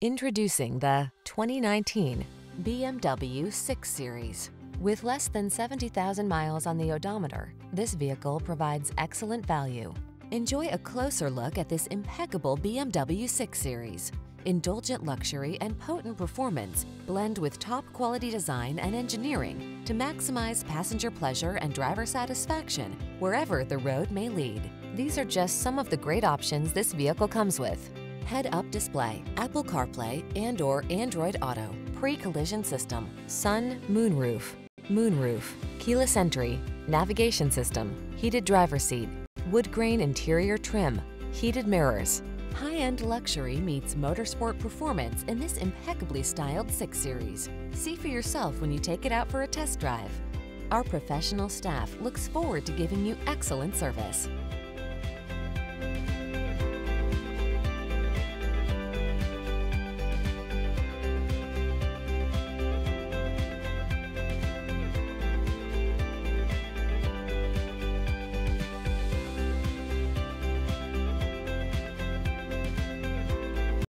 Introducing the 2019 BMW 6 Series. With less than 70,000 miles on the odometer, this vehicle provides excellent value. Enjoy a closer look at this impeccable BMW 6 Series. Indulgent luxury and potent performance blend with top-quality design and engineering to maximize passenger pleasure and driver satisfaction wherever the road may lead. These are just some of the great options this vehicle comes with: head-up display, Apple CarPlay and/or Android Auto, pre-collision system, sun, moonroof, keyless entry, navigation system, heated driver's seat, wood grain interior trim, heated mirrors. High-end luxury meets motorsport performance in this impeccably styled 6 Series. See for yourself when you take it out for a test drive. Our professional staff looks forward to giving you excellent service.